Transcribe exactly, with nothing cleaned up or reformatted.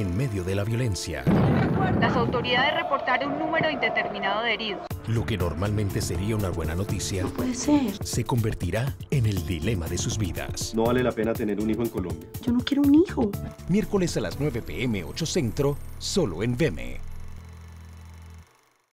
en medio de la violencia. Las autoridades reportaron un número indeterminado de heridos. Lo que normalmente sería una buena noticia, no puede ser, se convertirá en el dilema de sus vidas. No vale la pena tener un hijo en Colombia. Yo no quiero un hijo. Miércoles a las nueve p m ocho Centro, solo en V M E.